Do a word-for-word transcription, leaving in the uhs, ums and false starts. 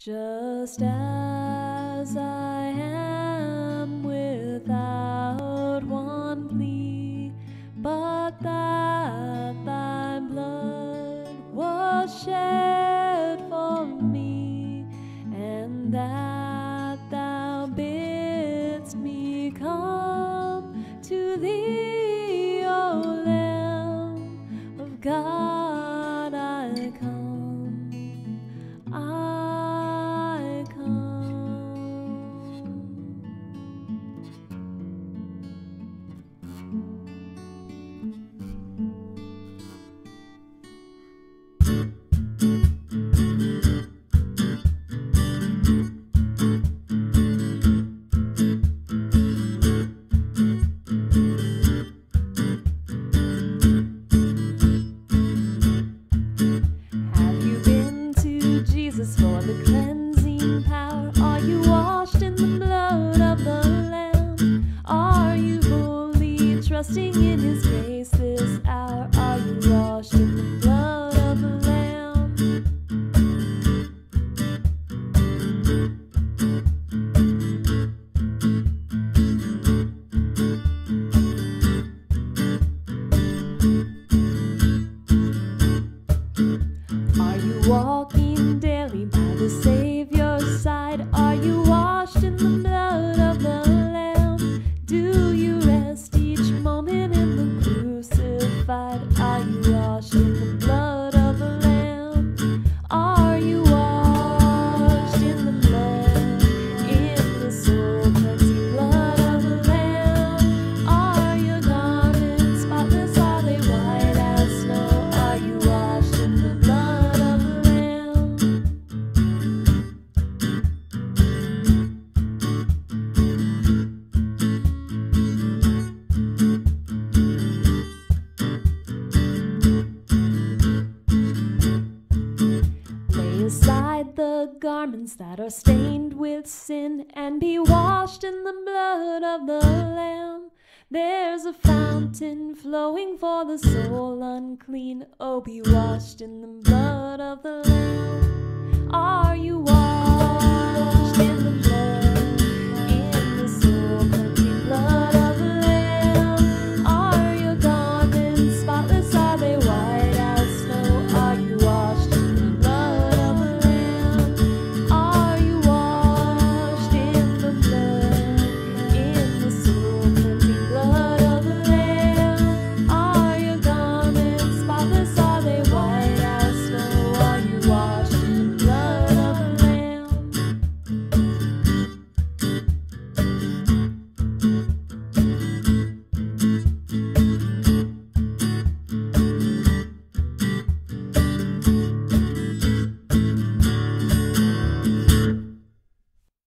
Just as I am, without one plea, but that thy blood was shed for me, and that thou bidst me come to thee, O Lamb of God, I come. I for the cleansing power, are you washed in the blood of the Lamb? Are you fully trusting in His grace this hour? Are you washed in the blood of the Lamb? Are you walking by the Savior's side? Are you washed in the blood of the Lamb? Do you rest each moment in the crucified? Are you washed in the blood of the Lamb? Are you washed in the blood, in the soul-cleansing blood of the Lamb? Are your garments spotless? Are they white as snow? Are you washed in the blood? Aside the garments that are stained with sin, and be washed in the blood of the Lamb. There's a fountain flowing for the soul unclean. Oh, be washed in the blood of the Lamb.